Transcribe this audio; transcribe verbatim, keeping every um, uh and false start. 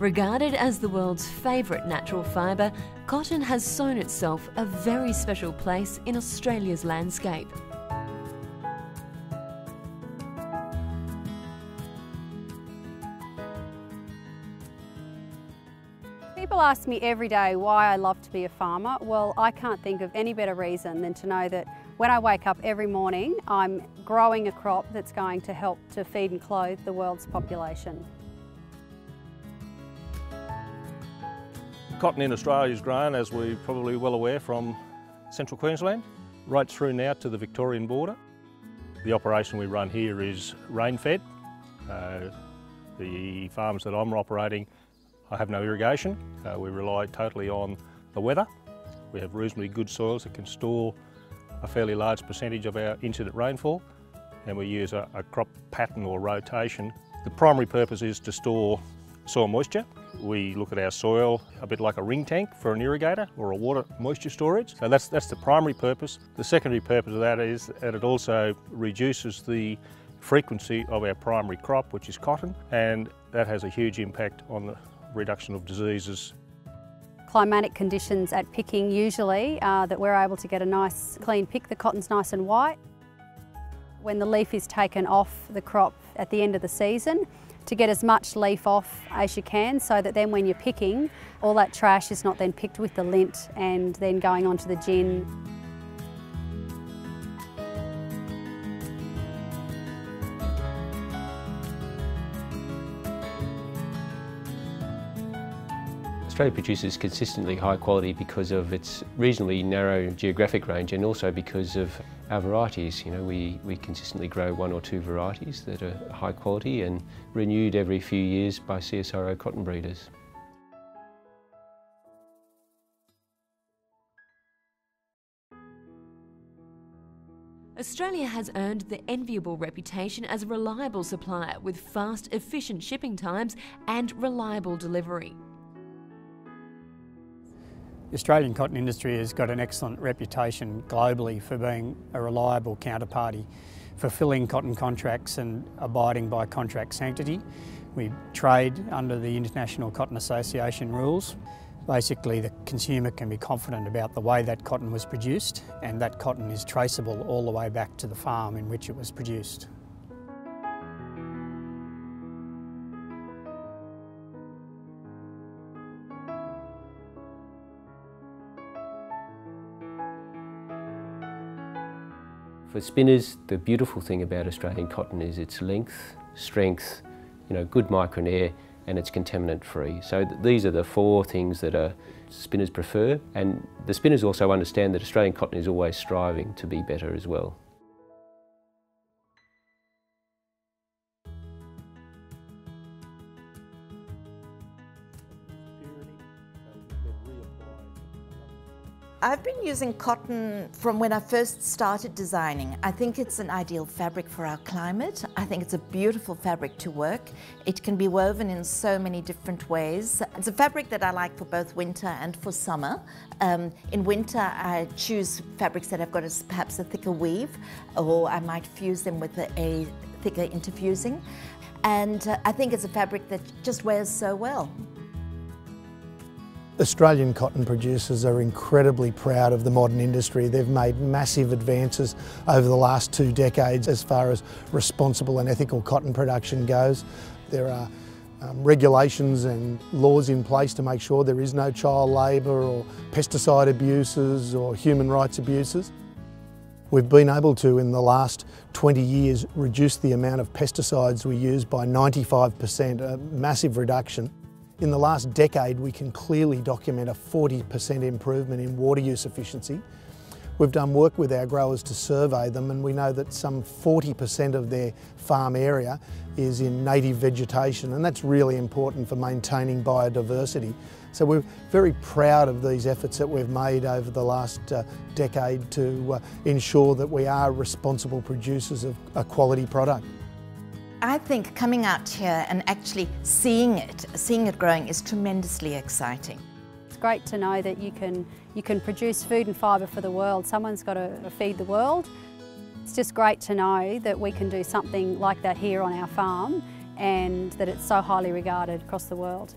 Regarded as the world's favourite natural fibre, cotton has sewn itself a very special place in Australia's landscape. People ask me every day why I love to be a farmer. Well, I can't think of any better reason than to know that when I wake up every morning, I'm growing a crop that's going to help to feed and clothe the world's population. Cotton in Australia is grown, as we're probably well aware, from central Queensland right through now to the Victorian border. The operation we run here is rain-fed. Uh, the farms that I'm operating, I have no irrigation. Uh, we rely totally on the weather. We have reasonably good soils that can store a fairly large percentage of our incident rainfall, and we use a, a crop pattern or rotation. The primary purpose is to store soil moisture. We look at our soil a bit like a ring tank for an irrigator or a water moisture storage. So that's, that's the primary purpose. The secondary purpose of that is that it also reduces the frequency of our primary crop, which is cotton, and that has a huge impact on the reduction of diseases. Climatic conditions at picking usually are that we're able to get a nice clean pick. The cotton's nice and white. When the leaf is taken off the crop at the end of the season, to get as much leaf off as you can so that then when you're picking, all that trash is not then picked with the lint and then going on to the gin. Australia produces consistently high quality because of its reasonably narrow geographic range and also because of our varieties. You know, we, we consistently grow one or two varieties that are high quality and renewed every few years by C S I R O cotton breeders. Australia has earned the enviable reputation as a reliable supplier with fast, efficient shipping times and reliable delivery. The Australian cotton industry has got an excellent reputation globally for being a reliable counterparty, fulfilling cotton contracts and abiding by contract sanctity. We trade under the International Cotton Association rules. Basically, the consumer can be confident about the way that cotton was produced, and that cotton is traceable all the way back to the farm in which it was produced. For spinners, the beautiful thing about Australian cotton is its length, strength, you know, good micron air, and it's contaminant free. So th these are the four things that uh, spinners prefer, and the spinners also understand that Australian cotton is always striving to be better as well. I've been using cotton from when I first started designing. I think it's an ideal fabric for our climate. I think it's a beautiful fabric to work. It can be woven in so many different ways. It's a fabric that I like for both winter and for summer. Um, in winter, I choose fabrics that have got a, perhaps a thicker weave, or I might fuse them with a, a thicker interfusing. And uh, I think it's a fabric that just wears so well. Australian cotton producers are incredibly proud of the modern industry. They've made massive advances over the last two decades as far as responsible and ethical cotton production goes. There are um, regulations and laws in place to make sure there is no child labour or pesticide abuses or human rights abuses. We've been able to, in the last twenty years, reduce the amount of pesticides we use by ninety-five percent, a massive reduction. In the last decade, we can clearly document a forty percent improvement in water use efficiency. We've done work with our growers to survey them, and we know that some forty percent of their farm area is in native vegetation, and that's really important for maintaining biodiversity. So we're very proud of these efforts that we've made over the last uh, decade to uh, ensure that we are responsible producers of a quality product. I think coming out here and actually seeing it, seeing it growing is tremendously exciting. It's great to know that you can, you can produce food and fibre for the world. Someone's got to feed the world. It's just great to know that we can do something like that here on our farm and that it's so highly regarded across the world.